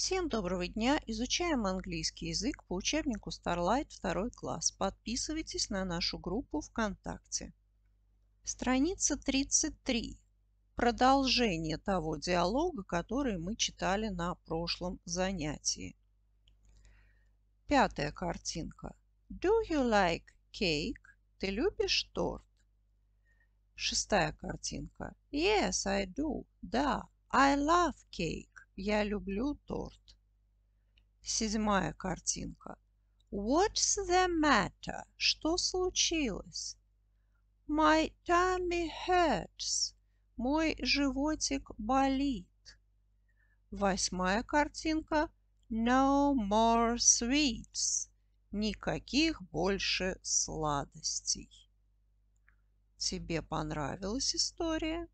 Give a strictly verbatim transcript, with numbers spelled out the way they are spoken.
Всем доброго дня! Изучаем английский язык по учебнику Starlight второй класс. Подписывайтесь на нашу группу ВКонтакте. Страница тридцать три. Продолжение того диалога, который мы читали на прошлом занятии. Пятая картинка. Do you like cake? Ты любишь торт? Шестая картинка. Yes, I do. Да, I love cake. Я люблю торт. Седьмая картинка. What's the matter? Что случилось? My tummy hurts. Мой животик болит. Восьмая картинка. No more sweets. Никаких больше сладостей. Тебе понравилась история?